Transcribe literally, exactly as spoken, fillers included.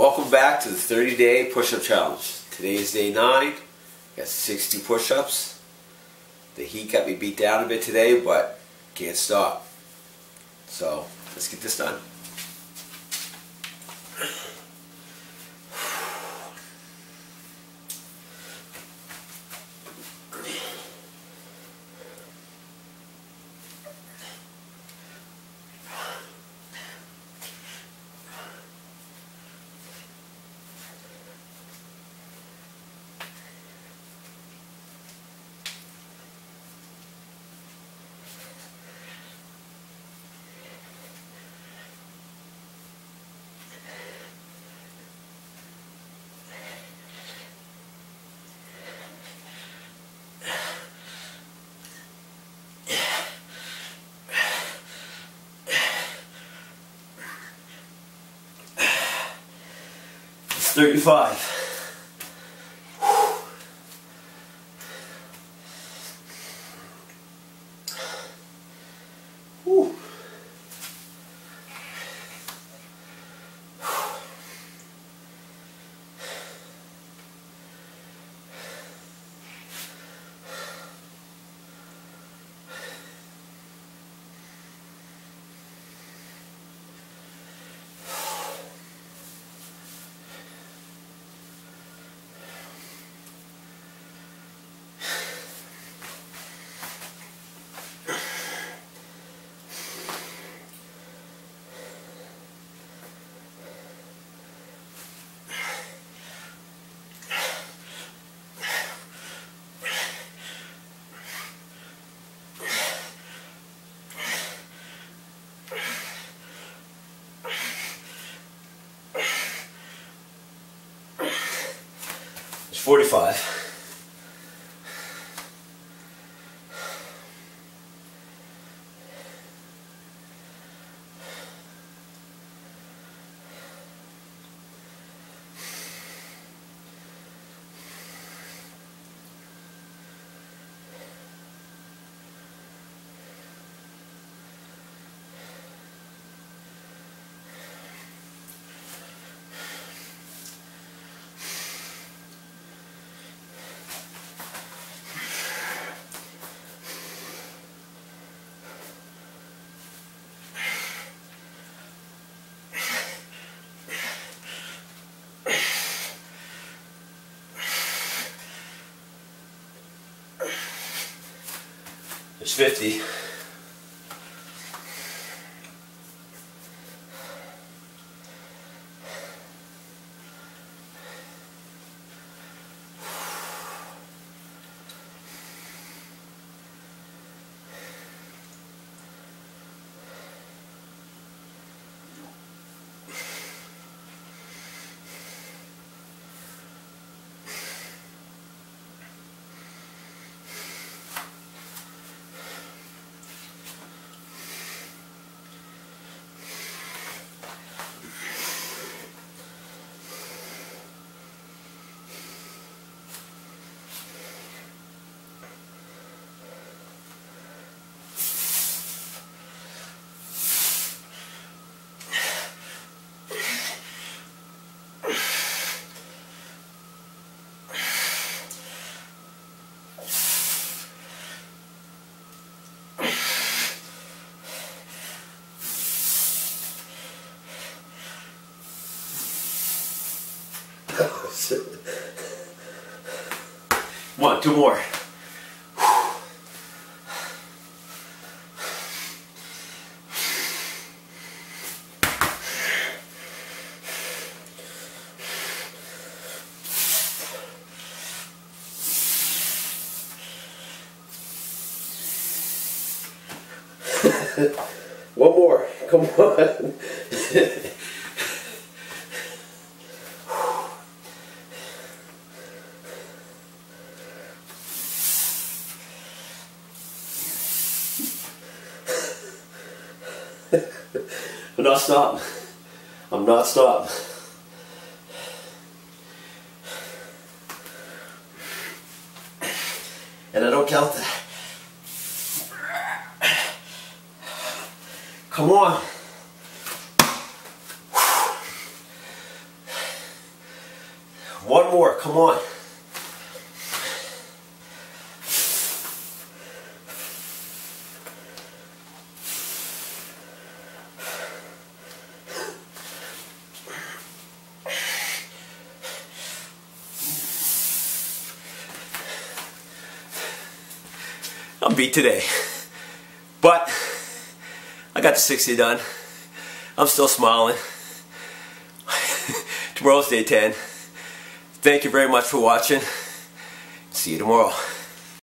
Welcome back to the thirty day push-up challenge. Today is day nine. Got sixty push-ups. The heat got me beat down a bit today, but can't stop. So let's get this done. thirty-five. forty-five. There's fifty. One, two more. One more. Come on. I'm not stopping. I'm not stopping. And I don't count that. Come on. One more, come on. I'm beat today, but I got the sixty done. I'm still smiling. Tomorrow's day ten. Thank you very much for watching. See you tomorrow.